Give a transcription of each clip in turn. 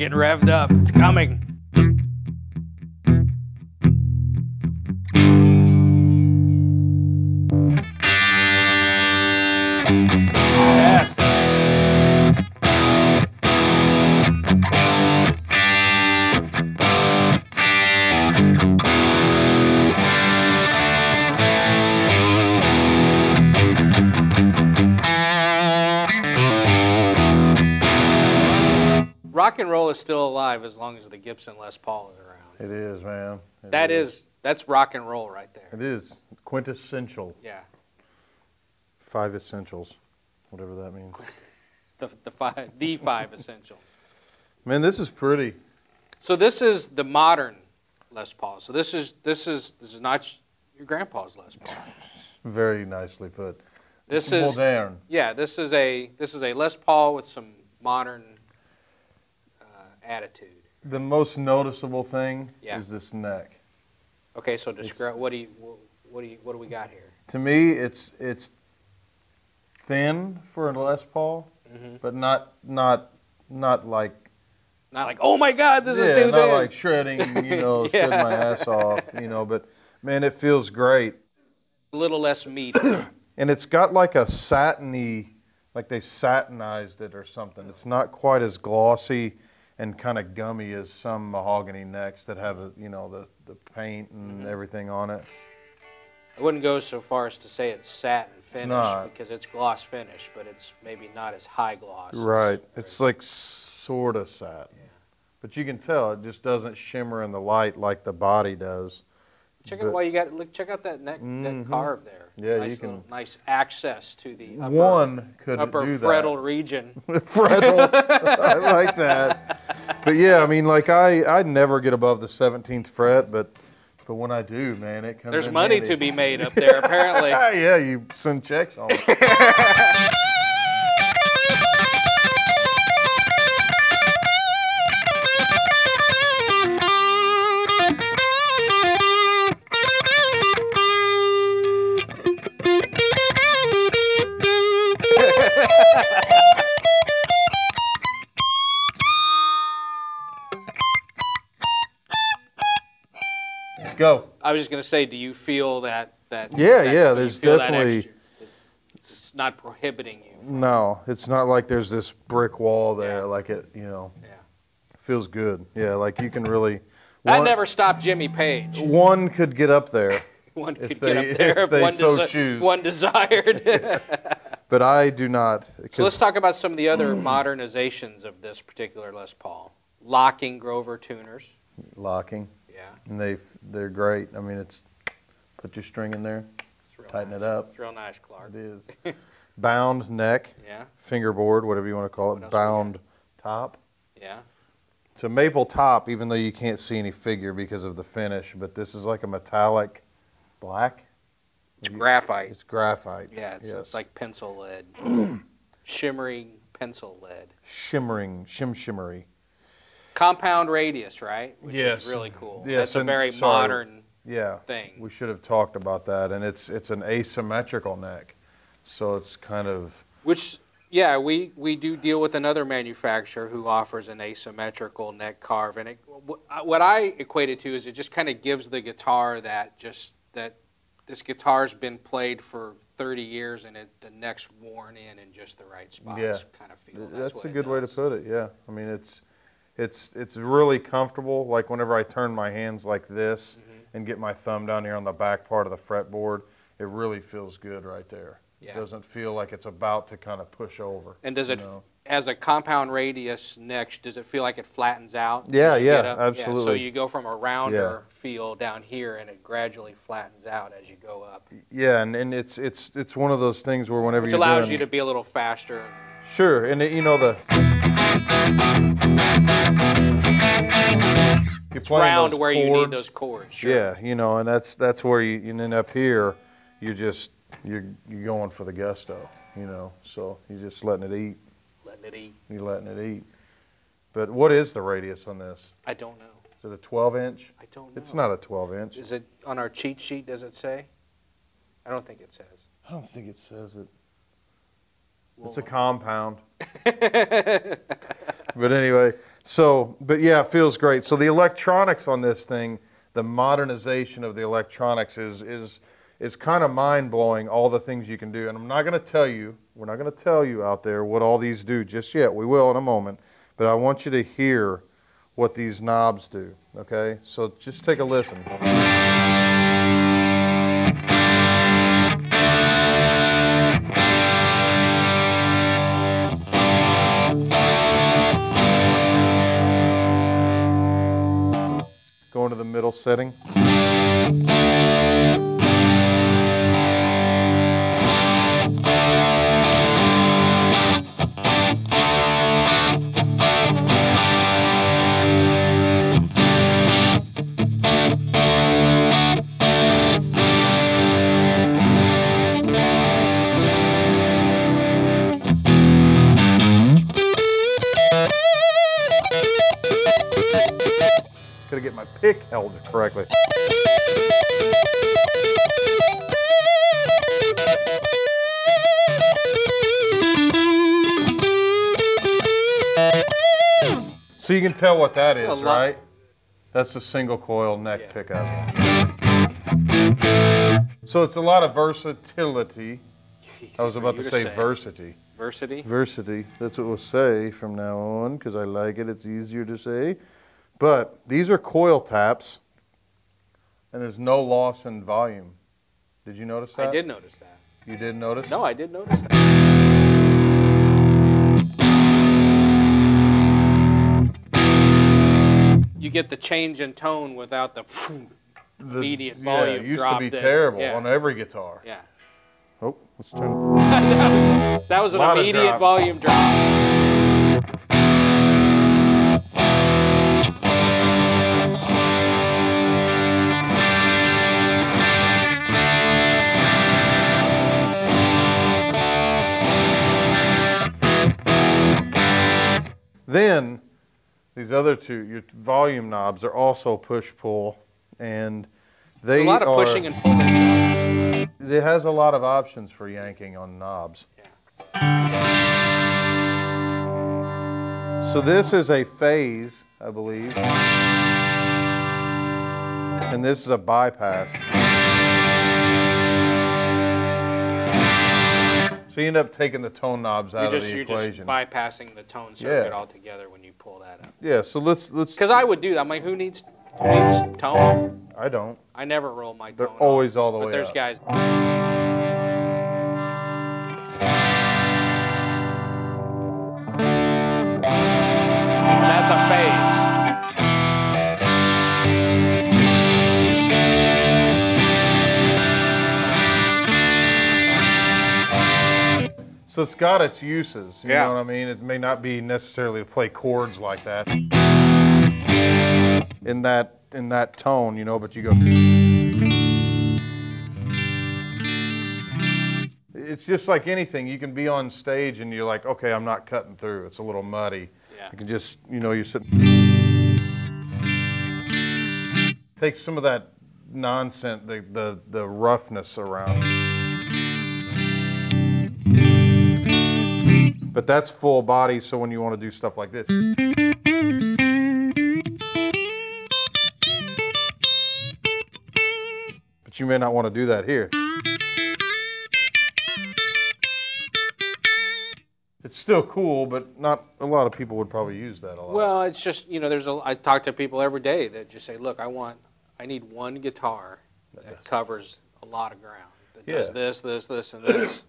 Get revved up. It's coming. Rock and roll is still alive as long as the Gibson Les Paul is around. It is, man. That's rock and roll right there. It is quintessential. Yeah. 5 essentials, whatever that means. the five essentials. Man, this is pretty. So this is the modern Les Paul. So this is not your grandpa's Les Paul. Very nicely put. This is modern. Yeah, this is a Les Paul with some modern attitude. The most noticeable thing is this neck. Okay, so describe what do we got here? To me, it's thin for a Les Paul, but not like oh my God, this is too thin. Not like shredding, you know, shred my ass off, you know. But man, it feels great. A little less meat, and it's got like a satiny, like they satinized it or something. It's not quite as glossy and kind of gummy as some mahogany necks that have, you know, the paint and everything on it. I wouldn't go so far as to say it's satin finish because it's gloss finish, but it's maybe not as high gloss. Right. It's like sort of satin. Yeah. But you can tell it just doesn't shimmer in the light like the body does. Check out that neck, that carve there. Yeah, nice, you can. Little, nice access to the upper, upper region. Frettle, I like that. But yeah, I mean, like I never get above the 17th fret, but when I do, man, it comes. There's in money handy. To be made up there, apparently. Yeah, you send checks on it. Go. I was just going to say, do you feel that? Yeah, there's definitely... It's not prohibiting you. No, it's not like there's this brick wall there, like it, you know. Yeah. It feels good. Yeah, like you can really... I never stopped Jimmy Page. One could get up there. One could get up there if they so choose. One desired. But I do not. So let's talk about some of the other modernizations of this particular Les Paul. Locking Grover tuners. Locking. Yeah. And they're great. I mean, it's put your string in there, tighten it up. It's real nice, Clark. It is. Bound neck, fingerboard, whatever you want to call it, bound top. Yeah. It's a maple top, even though you can't see any figure because of the finish, but this is like a metallic black. It's graphite. It's graphite. Yeah, it's like pencil lead. Shimmering pencil lead. Shimmering, shimmery. Compound radius, right? Which is really cool. Yes, that's a very modern thing. We should have talked about that. And it's an asymmetrical neck, so it's kind of... Which, yeah, we do deal with another manufacturer who offers an asymmetrical neck carve. And what I equate it to is it just kind of gives the guitar that this guitar's been played for 30 years and the neck's worn in just the right spots kind of feel. That's a good way to put it, yeah. I mean, it's really comfortable. Like whenever I turn my hands like this and get my thumb down here on the back part of the fretboard, it really feels good right there. Yeah. It doesn't feel like it's about to kind of push over. And does it, as a compound radius neck, does it feel like it flattens out? Yeah, absolutely. Yeah, so you go from a rounder feel down here and it gradually flattens out as you go up. Yeah, and it's one of those things where whenever allows you to be a little faster. Sure, and you know you're playing round where you need those chords. Sure. Yeah, you know, and that's where you end up here. You're going for the gusto, you know. So you're just letting it eat. Letting it eat. You're letting it eat. But what is the radius on this? I don't know. Is it a 12-inch? I don't know. It's not a 12-inch. Is it on our cheat sheet? Does it say? I don't think it says. I don't think it says it. It's a compound. But anyway, So, but yeah, it feels great. So the electronics on this thing, the modernization of the electronics is kind of mind-blowing, all the things you can do. And I'm not going to tell you, we're not going to tell you out there what all these do just yet. We will in a moment, but I want you to hear what these knobs do, okay? So just take a listen. Going to the middle setting. Pick held it correctly. So you can tell what that is, right? That's a single coil neck pickup. Yeah. So it's a lot of versatility. I was about to say versity. Versity? Versity. That's what we'll say from now on, because I like it. It's easier to say. But these are coil taps, and there's no loss in volume. Did you notice that? I did notice that. You did notice? No, I did notice that. You get the change in tone without the immediate volume drop. It used to be terrible on every guitar. Yeah. Oh, let's turn it. That was an immediate volume drop. Then these other two, your volume knobs, are also push-pull, and they are a lot of pushing and pulling. It has a lot of options for yanking on knobs. Yeah. So this is a phase, I believe, and this is a bypass. So you end up taking the tone knobs out of the equation. You're just bypassing the tone circuit altogether when you pull that up. Yeah, so let's... Because I would do that. I'm like, who needs tone? I don't. I never roll my tone. They're always all the way up. But there's guys... That's a phase. So it's got its uses, you know what I mean? It may not be necessarily to play chords like that in that tone, you know, but you go. It's just like anything. You can be on stage and you're like, okay, I'm not cutting through. It's a little muddy. Yeah. You can just, you know, you sit. Take some of that nonsense, the roughness around. But that's full body, so when you want to do stuff like this. But you may not want to do that here. It's still cool, but not a lot of people would probably use that a lot. Well, it's just, you know, I talk to people every day that just say, look, I need one guitar that covers a lot of ground. That does this, this, this, and this.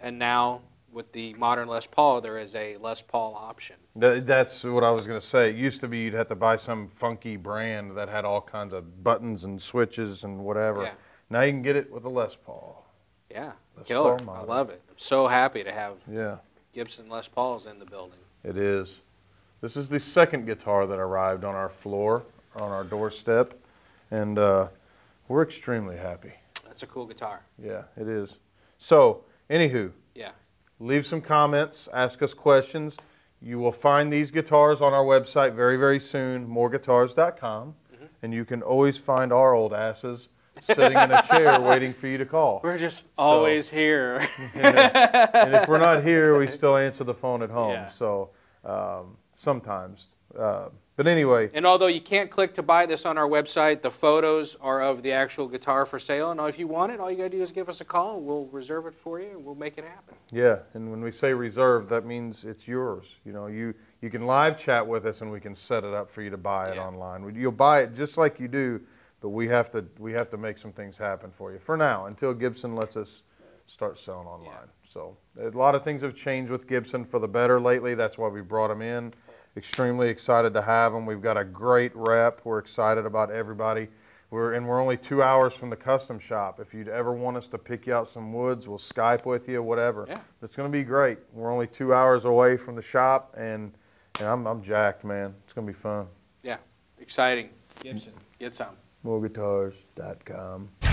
And now... with the modern Les Paul, there is a Les Paul option. That's what I was going to say. It used to be you'd have to buy some funky brand that had all kinds of buttons and switches and whatever. Yeah. Now you can get it with a Les Paul. Yeah, killer. I love it. I'm so happy to have Gibson Les Pauls in the building. It is. This is the second guitar that arrived on our floor, on our doorstep, and we're extremely happy. That's a cool guitar. Yeah, it is. So, anywho. Yeah. Leave some comments, ask us questions. You will find these guitars on our website very, very soon, MoreGuitars.com. And you can always find our old asses sitting in a chair waiting for you to call. We're just always here. And if we're not here, we still answer the phone at home. So sometimes. But anyway. And although you can't click to buy this on our website, the photos are of the actual guitar for sale. And if you want it, all you got to do is give us a call. We'll reserve it for you, and we'll make it happen. Yeah, and when we say reserve, that means it's yours. You know, you can live chat with us, and we can set it up for you to buy it online. You'll buy it just like you do, but we have to make some things happen for you for now until Gibson lets us start selling online. Yeah. So a lot of things have changed with Gibson for the better lately. That's why we brought them in. Extremely excited to have them. We've got a great rep. We're excited about everybody. We're only 2 hours from the custom shop. If you'd ever want us to pick you out some woods, we'll Skype with you, whatever. Yeah. It's going to be great. We're only 2 hours away from the shop, and I'm jacked, man. It's going to be fun. Yeah, exciting. Gibson, get some. MoreGuitars.com.